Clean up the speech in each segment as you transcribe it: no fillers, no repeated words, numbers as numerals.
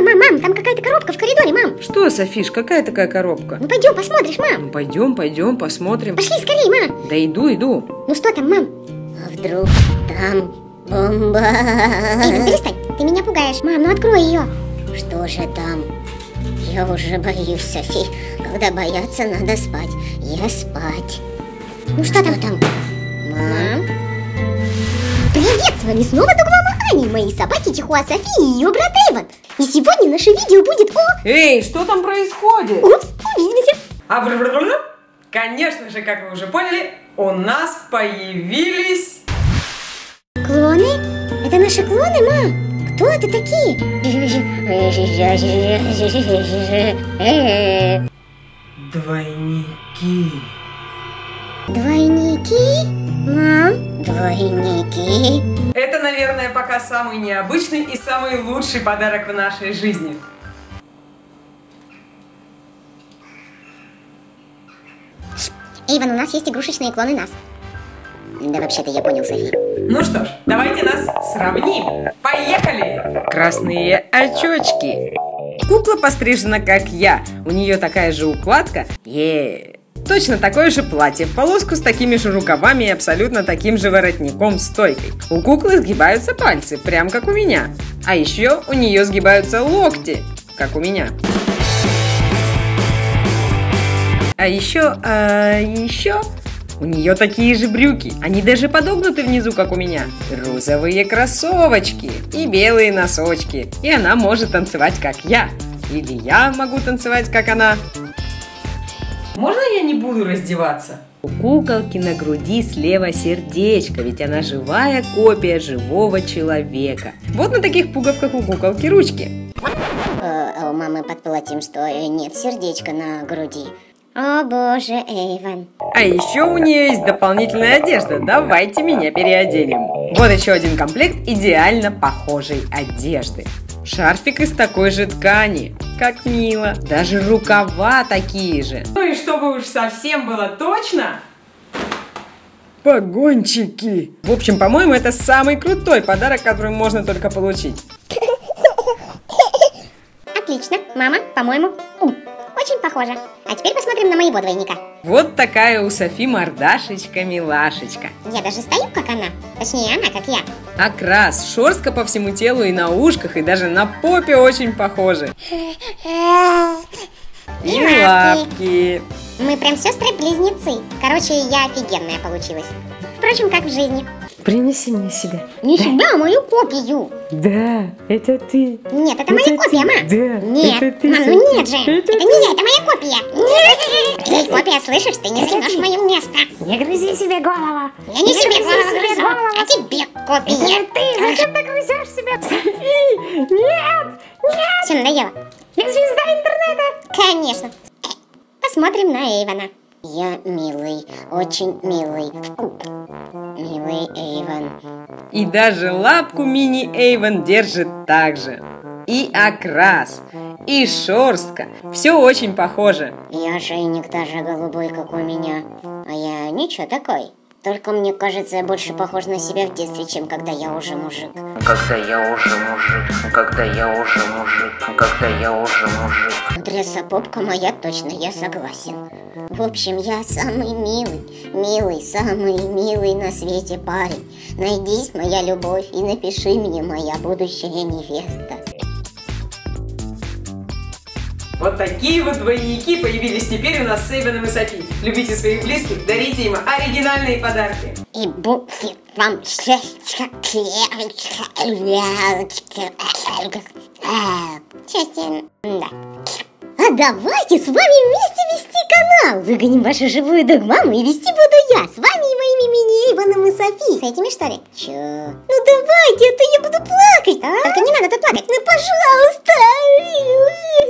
Мам, там какая-то коробка в коридоре, мам. Что, Софиш, какая такая коробка? Ну пойдем, посмотришь, мам. Ну пойдем, посмотрим. Пошли скорее, мам. Да иду. Ну что там, мам? А вдруг там бомба? Эй, ну перестань, ты меня пугаешь. Мам, ну открой ее. Что же там? Я уже боюсь, Софи. Когда бояться, надо спать. Я спать. Ну что там? Мам? Привет, с вами снова Догмама Ани, мои собаки Чихуа Софи и ее брат Айван. И сегодня наше видео будет о... Эй, что там происходит? Упс, увидимся. Конечно же, как вы уже поняли, у нас появились... Клоны? Это наши клоны, мам? Кто это такие? Двойники? Мам? Двойники? Это, наверное, пока самый необычный и самый лучший подарок в нашей жизни. Иван, у нас есть игрушечные клоны нас. Да вообще-то я понял, Софи. Ну что ж, давайте нас сравним. Поехали! Красные очечки. Кукла пострижена, как я. У нее такая же укладка. Точно такое же платье в полоску с такими же рукавами и абсолютно таким же воротником-стойкой. У куклы сгибаются пальцы, прям как у меня. А еще у нее сгибаются локти, как у меня. А еще... У нее такие же брюки, они даже подогнуты внизу, как у меня. Розовые кроссовочки и белые носочки. И она может танцевать, как я. Или я могу танцевать, как она. Можно я не буду раздеваться? У куколки на груди слева сердечко, ведь она живая копия живого человека. Вот на таких пуговках у куколки ручки. У мамы под платьем что? Нет сердечка на груди. О боже, Эйван. А еще у нее есть дополнительная одежда. Давайте меня переоденем. Вот еще один комплект идеально похожей одежды. Шарфик из такой же ткани. Как мило. Даже рукава такие же. Ну и чтобы уж совсем было точно... Погончики. В общем, по-моему, это самый крутой подарок, который можно только получить. Отлично. Мама, по-моему... Очень похоже. А теперь посмотрим на моего двойника. Вот такая у Софи мордашечка-милашечка. Я даже стою, как она. Точнее, она, как я. Окрас, шерстка по всему телу и на ушках, и даже на попе очень похожи. И лапки. Мы прям сестры-близнецы. Короче, я офигенная получилась. Впрочем, как в жизни. Принеси мне себя. Не себя, а мою копию. Да, это ты. Нет, это моя копия, мам. Да, нет. Это ты. Мам, ну нет же. Это не я, это моя копия. Нет. Эй, копия, слышишь, ты не снимешь мое место. Не грызи себе голову. Я не себе голову грызу, а тебе копия. Это ты, зачем ты грызешь себя, Софи? Нет. Все, надоело. Я звезда интернета. Конечно. Посмотрим на Эйвана. Я милый, очень милый. Милый Эйван. И даже лапку мини Эйван держит так же. И окрас, и шерстка. Все очень похоже. Я шейник даже голубой, как у меня. А я ничего такой. Только мне кажется, я больше похож на себя в детстве, чем когда я уже мужик. Когда я уже мужик. Вот лесопопка моя, точно, я согласен. В общем, я самый милый, самый милый на свете парень. Найдись, моя любовь, и напиши мне, моя будущая невеста. Вот такие вот двойники появились теперь у нас с Эйваном и Софи. Любите своих близких, дарите им оригинальные подарки. И будет вам счастье. Да. А давайте с вами вместе вести канал. Выгоним вашу живую догмаму и вести буду я. С вами и моими мини-Эйваном и Софи. С этими что ли? Чё? Ну давайте, а то я буду плакать. А? Только не надо тут плакать. Ну пожалуйста.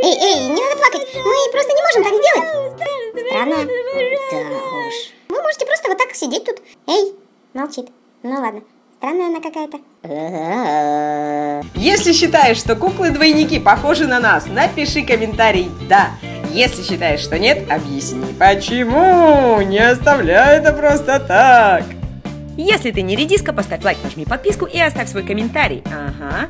Эй, не надо плакать. Мы просто не можем так сделать. Странно. Да уж. Вы можете просто вот так сидеть тут. Эй, молчит. Ну ладно. Странная она какая-то. Если считаешь, что куклы-двойники похожи на нас, напиши комментарий «Да». Если считаешь, что нет, объясни почему. Не оставляй это просто так. Если ты не редиска, поставь лайк, нажми подписку и оставь свой комментарий. Ага.